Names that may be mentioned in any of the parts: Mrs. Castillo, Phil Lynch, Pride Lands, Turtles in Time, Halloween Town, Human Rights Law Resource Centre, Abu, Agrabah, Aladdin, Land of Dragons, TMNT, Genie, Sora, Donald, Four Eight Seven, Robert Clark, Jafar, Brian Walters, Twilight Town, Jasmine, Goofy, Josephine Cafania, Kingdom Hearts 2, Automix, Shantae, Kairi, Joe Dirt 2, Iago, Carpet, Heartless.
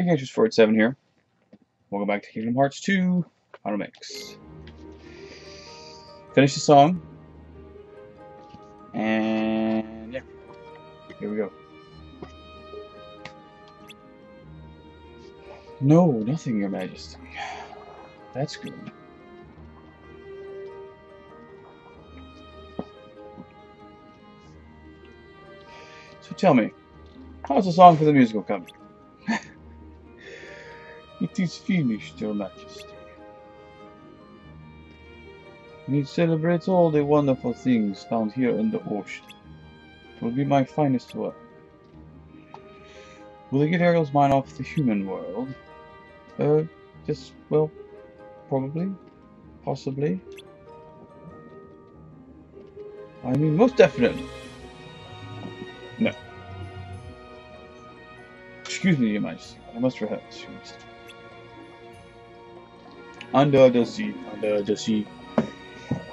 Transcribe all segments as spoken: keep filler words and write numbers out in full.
Hey guys, Four Eight Seven here. Welcome back to Kingdom Hearts two Automix. Finish the song. And yeah. Here we go. No, nothing, Your Majesty. That's good. So tell me, how's the song for the musical coming? It is finished, Your Majesty. And it celebrates all the wonderful things found here in the ocean. It will be my finest work. Will it get Ariel's mind off the human world? Uh, just, well, probably. Possibly. I mean, most definitely. No. Excuse me, Your Majesty. I must rehearse, Your Majesty. Under the sea, under the sea,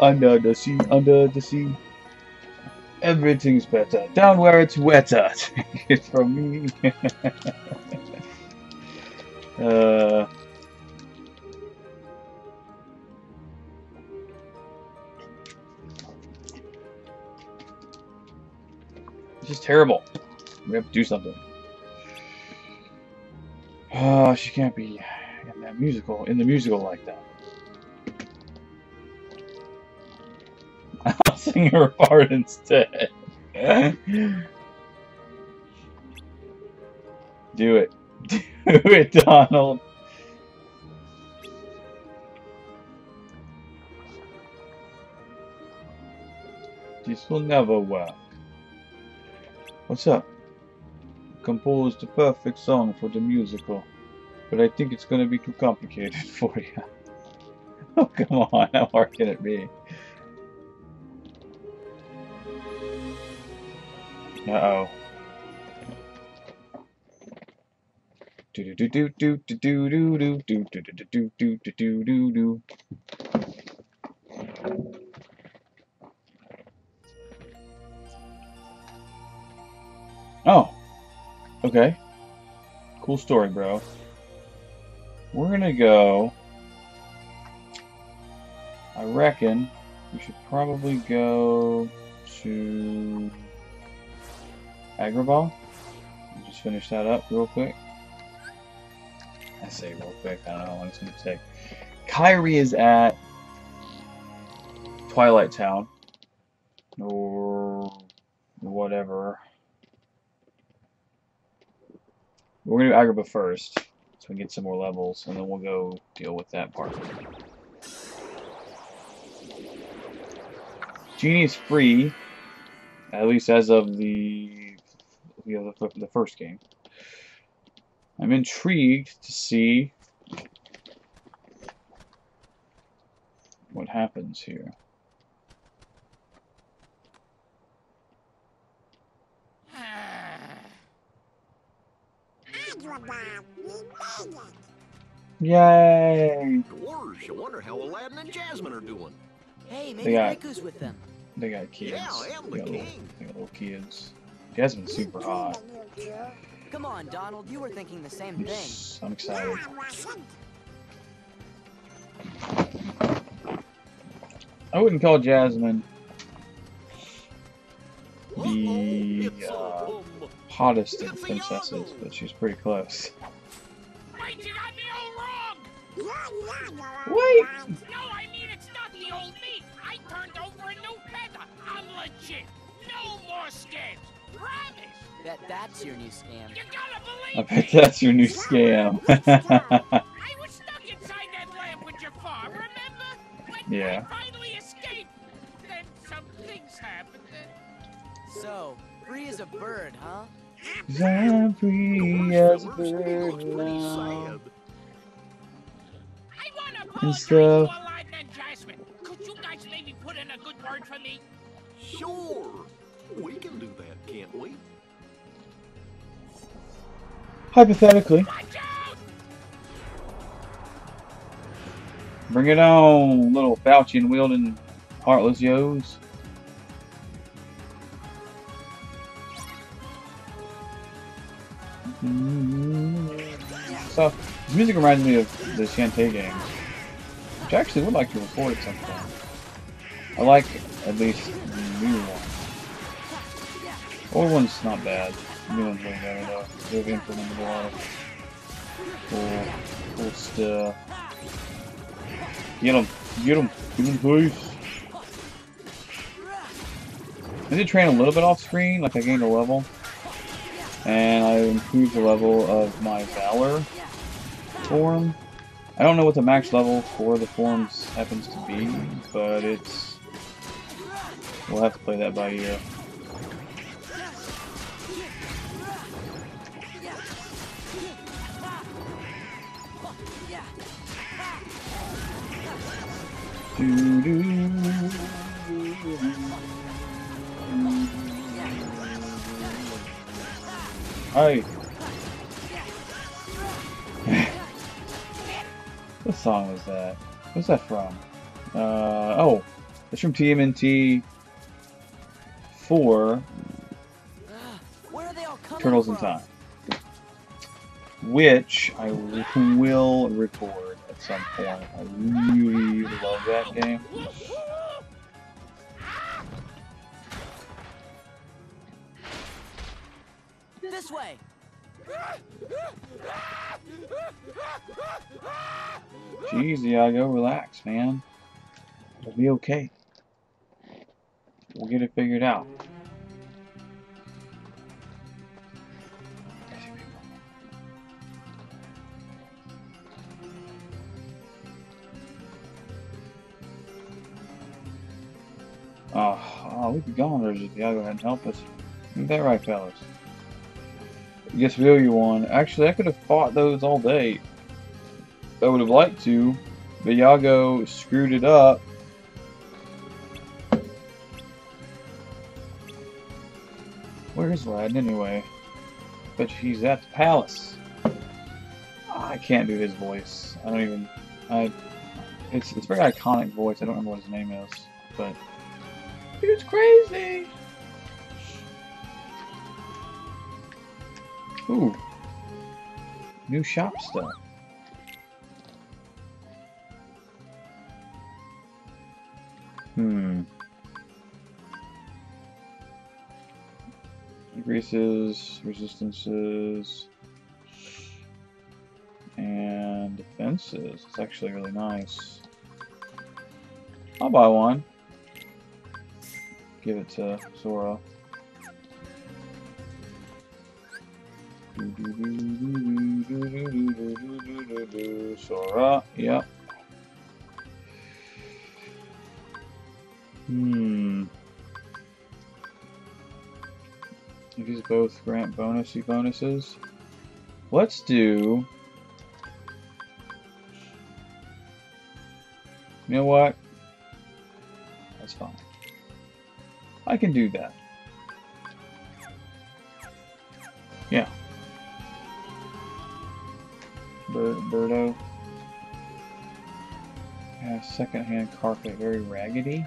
under the sea, under the sea. Everything's better down where it's wetter. Take it from me. uh, this is terrible. We have to do something. Oh, she can't be in that musical, in the musical like that. I'll sing her part instead. Do it. Do it, Donald. This will never work. What's up? Composed a perfect song for the musical, but I think it's going to be too complicated for you. Oh, come on, how hard can it be? Uh-oh. Do do do do do do do do do do do do do do do. Oh. Okay. Cool story, bro. We're gonna go. I reckon we should probably go to Agrabah. Just finish that up real quick. I say real quick. I don't know how long it's gonna take. Kairi is at Twilight Town, or whatever. We're gonna do Agrabah first, so we can get some more levels, and then we'll go deal with that part. Genie is free, at least as of the you know, the, the first game. I'm intrigued to see what happens here. Yay! Dwarves, you wonder how Aladdin and Jasmine are doing. Hey, maybe Riku's with them. They got kids. Yeah, and they, got the little, king. they got little kids. Jasmine's super hot. Come on, Donald, you were thinking the same yes, thing. I'm excited. I wouldn't call Jasmine the uh, hottest of princesses, but she's pretty close. Wait, you got me all wrong! Wait! No, I mean it's not the old me! I turned over a new feather! I'm legit! No more scams! Promise! Bet that's your new scam. You gotta believe me! I bet that's your new scam. I was stuck inside that lab with Jafar, remember? When yeah. I finally escaped, then some things happened. Then... So, free as a bird, huh? I'm free as a bird now. I want to apologize to Aladdin and Jasmine. Could you guys maybe put in a good word for me? Sure. We can do that, can't we? Hypothetically. Watch out! Bring it on, little Faucian wielding heartless yo's. stuff. This music reminds me of the Shantae games, which I actually would like to record at some point. I like at least the new one. The old one's not bad. The new one's way better though. They've implemented a lot of cool, cool stuff. Get him! Get him! Get him, please! I did train a little bit off screen, like I gained a level. And I improved the level of my Valor form. I don't know what the max level for the forms happens to be, but it's... we'll have to play that by ear. Doo -doo. Hey. What song was that? What's that from? Uh, oh, it's from T M N T four. Where are they all coming Turtles in Time. Which I will record at some point. I really love that game. This way. Jeez, Iago, relax, man. It'll be okay. We'll get it figured out. Oh, oh we'd be gone there if Iago hadn't helped us. Isn't that right, fellas? Guess we owe you one. Actually, I could have fought those all day. I would have liked to, but Iago screwed it up. Where is Aladdin anyway? But he's at the palace. I can't do his voice. I don't even. I. It's it's a very iconic voice. I don't remember what his name is, but he was crazy. Ooh, new shop stuff. Hmm. Increases, resistances, and defenses. It's actually really nice. I'll buy one. Give it to Sora. Sora, yeah. Hmm. These both grant bonusy bonuses. Let's do. You know what? That's fine. I can do that. Yeah. Birdo. Yeah, second-hand carpet, very raggedy.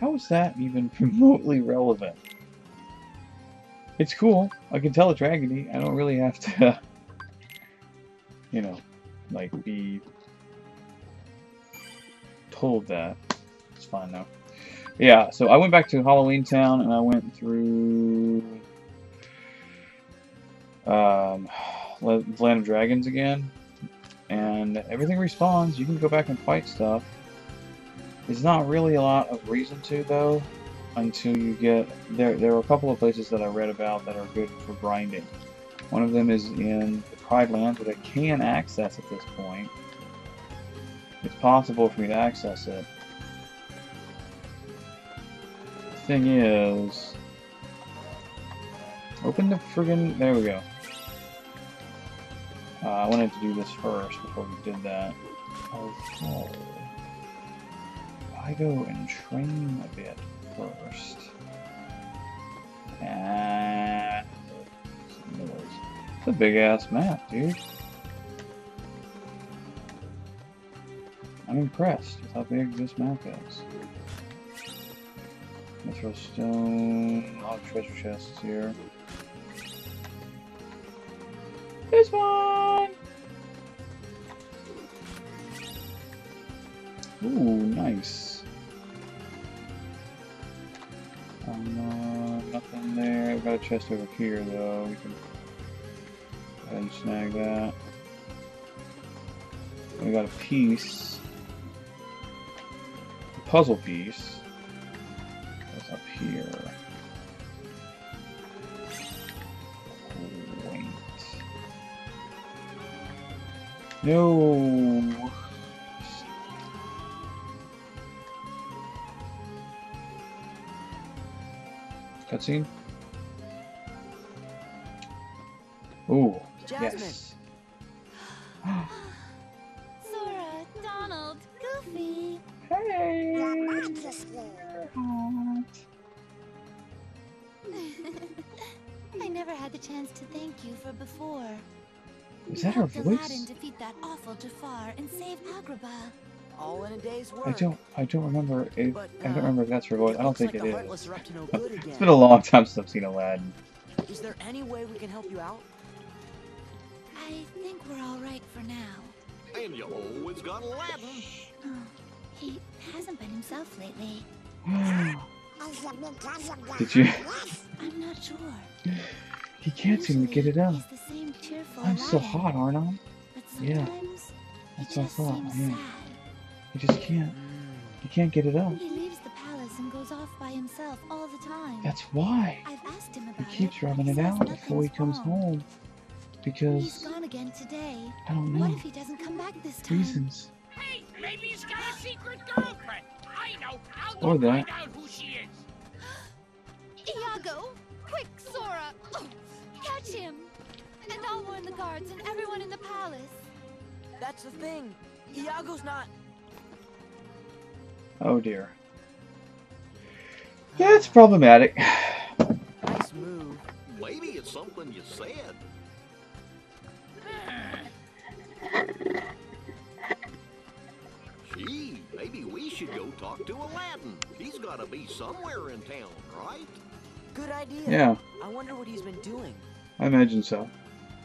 How is that even remotely relevant? It's cool. I can tell it's raggedy. I don't really have to, you know, like be told that. It's fine though. Yeah. So I went back to Halloween Town and I went through. Um. Land of Dragons again, and everything respawns. You can go back and fight stuff. There's not really a lot of reason to though, until you get there. There are a couple of places that I read about that are good for grinding. One of them is in the Pride Lands, that I can access at this point. It's possible for me to access it. The thing is, open the friggin'. There we go. Uh, I wanted to do this first before we did that. Okay. I go and train a bit first. And some noise. It's a big ass map, dude. I'm impressed with how big this map is. Let's throw stone. A lot of treasure chests here. This one! Ooh, nice. Um, uh, nothing there. I've got a chest over here, though. We can go ahead and snag that. We got a piece. A puzzle piece. That's up here. Wait. No! Cutscene? Ooh, Jasmine. Yes. Sora, Donald, Goofy. Hey. I never had the chance to thank you for before. Is that her voice? Aladdin defeat that awful Jafar and save Agrabah. All in a day's work. I don't. I don't remember. If, but, uh, I don't remember if that's her voice. I don't think like it is. No it's been a long time since I've seen Aladdin. Is there any way we can help you out? I think we're all right for now. And you always got Aladdin. Oh, he hasn't been himself lately. Did you? I'm not sure. He can't Usually, seem to get it out. I'm so hot, aren't I? Yeah. That's what I thought. Yeah. Sad. He just can't. He can't get it up. He leaves the palace and goes off by himself all the time. That's why. I've asked him about he keeps rubbing it, it out before he comes wrong. home. Because he's gone again today. I don't know. What if he doesn't come back this time? Reasons. Hey, maybe he's got a secret girlfriend. I know. I'll go or that. find out who she is. Iago, quick, Sora, oh, catch him, and I'll warn the guards and everyone in the palace. That's the thing. Iago's not. Oh dear. Yeah, it's problematic. Nice move. Maybe it's something you said. Gee, maybe we should go talk to Aladdin. He's got to be somewhere in town, right? Good idea. Yeah. I wonder what he's been doing. I imagine so.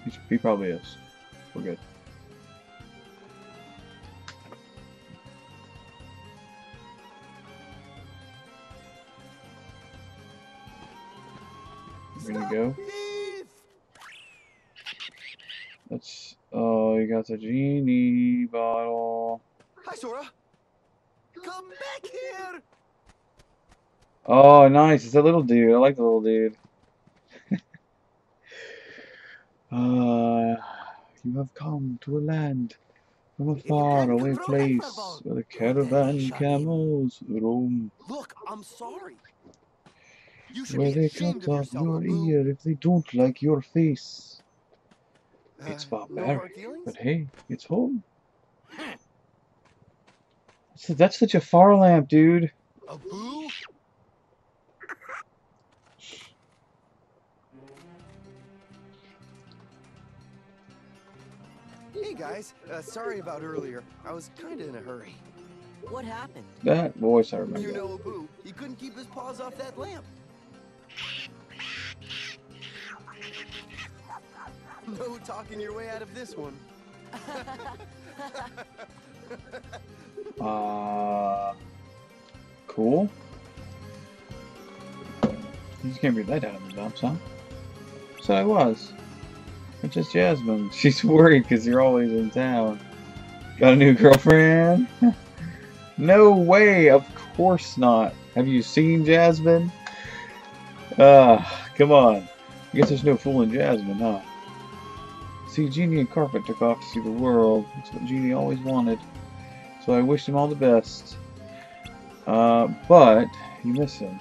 He, he probably is. We're good. We're gonna go. Let's. Oh, you got the genie bottle. Hi, Sora. Come back here. Oh, nice. It's a little dude. I like the little dude. uh, you have come to a land from a far away place where the caravan camels roam. Look, I'm sorry. Where they cut off your ear if they don't like your face. Uh, it's barbaric, no but hey, it's home. So that's the Jafar lamp, dude. Abu? Hey guys, uh, sorry about earlier. I was kinda in a hurry. What happened? That voice I remember. You know Abu, he couldn't keep his paws off that lamp. No talking your way out of this one. uh, cool. You just can't read that out of the dumps, huh? So I was. It's just Jasmine. She's worried because you're always in town. Got a new girlfriend? No way! Of course not. Have you seen Jasmine? Ah, uh, come on. I guess there's no fooling Jasmine, huh? See, Genie and Carpet took off to see the world. That's what Genie always wanted. So I wish him all the best. Uh, but you miss him.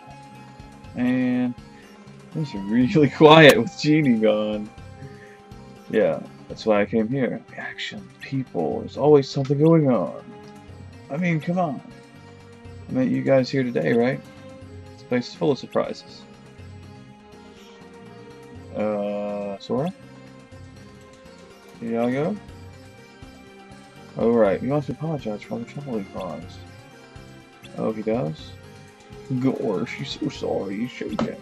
And things are really quiet with Genie gone. Yeah, that's why I came here. Action, people, there's always something going on. I mean, come on. I met you guys here today, right? This place is full of surprises. Uh, Sora? Iago? Alright, you must apologize for all the trouble he caused. Oh, he does? Gosh, you're so sorry, you shouldn't have.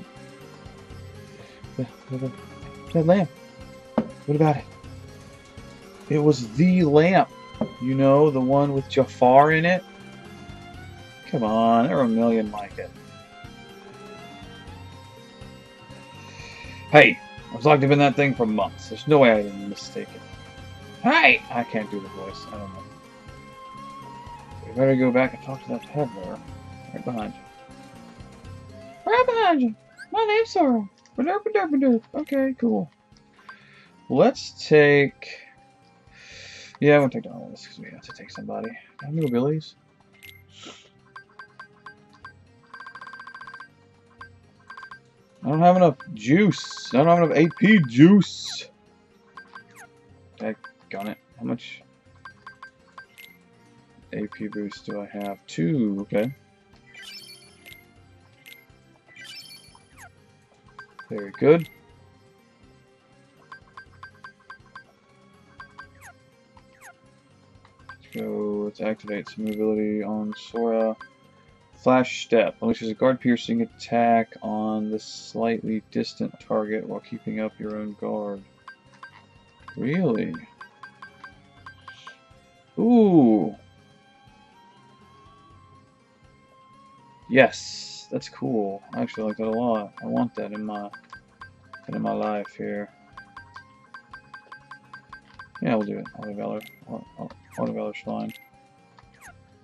That lamp. What about it? It was the lamp. You know, the one with Jafar in it. Come on, there are a million like it. Hey, I was locked up in that thing for months. There's no way I didn't mistake it. Hey! I can't do the voice. I don't know. We better go back and talk to that peddler. Right behind you. Right behind you! My name's Sora. Ba-derp, ba-derp, ba-derp. Okay, cool. Let's take... Yeah, I'm gonna take down all this because we have to take somebody. I'm gonna go Billy's. I don't have enough juice. I don't have enough A P juice. Got it. How much A P boost do I have? Two. Okay. Very good. Go, let's activate some mobility on Sora. Flash step. Unleashes a guard piercing attack on the slightly distant target while keeping up your own guard. Really? Ooh. Yes, that's cool. I actually like that a lot. I want that in my in my life here. Yeah, we'll do it. All the valor. All the valor's fine.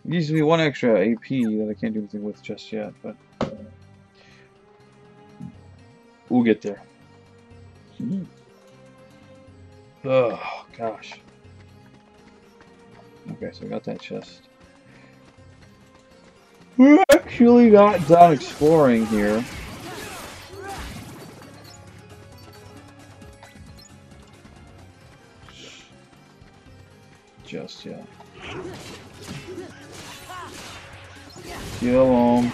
It used to be one extra A P that I can't do anything with just yet, but we'll get there. Oh gosh. Okay, so we got that chest. We're actually not done exploring here. Just yet. Kill him.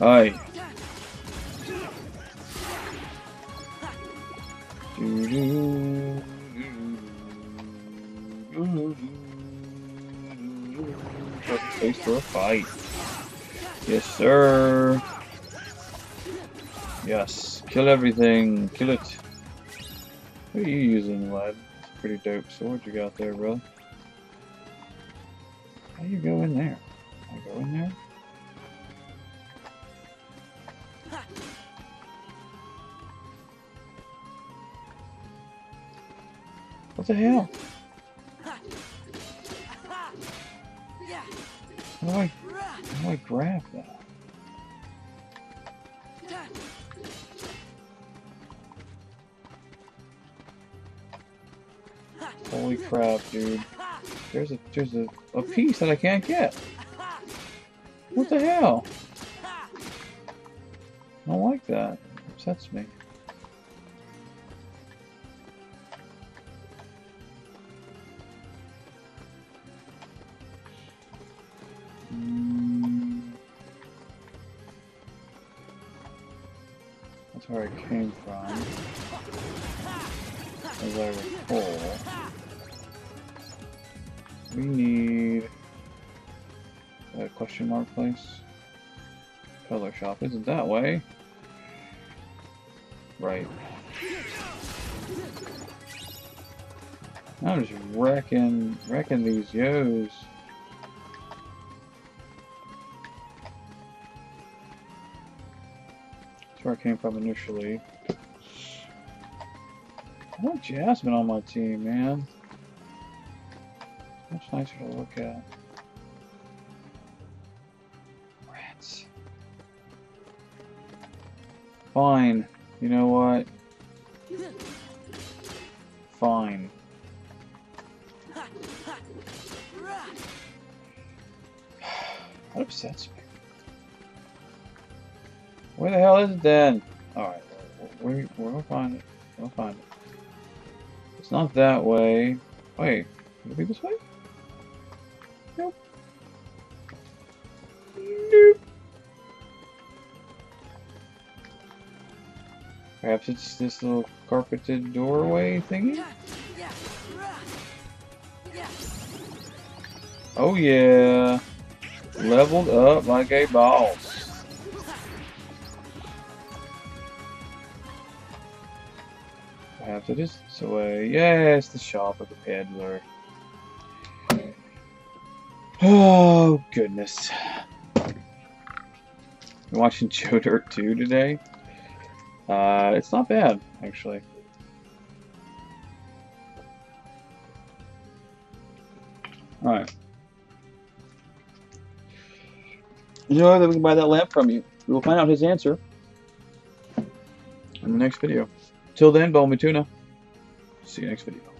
Aye. Face for a fight. Yes, sir. Yes. Kill everything. Kill it. What are you using, lad? Pretty dope sword you got there, bro. How do you go in there? I go in there? What the hell? How do I, how do I grab that? Holy crap, dude. There's a there's a, a piece that I can't get. What the hell? I don't like that. It upsets me. Mm. That's where it came from. As I recall. We need a question mark place. Color shop isn't that way. Right. I'm just wrecking, wrecking these yo's. That's where I came from initially. I want Jasmine on my team, man. Much nicer to look at. Rats. Fine. You know what? Fine. That upsets me. Where the hell is it then? Alright, we're gonna find it. We'll find it. It's not that way. Wait, would it be this way? Nope. Nope. Perhaps it's this little carpeted doorway thingy? Oh yeah. Leveled up like a boss. perhaps it is this way. Yes, the shop of the peddler. Oh, goodness. I'm watching Joe Dirt two today. Uh, it's not bad, actually. Alright. You know that we can buy that lamp from you. We will find out his answer in the next video. Till then, Bowman Tuna. See you next video.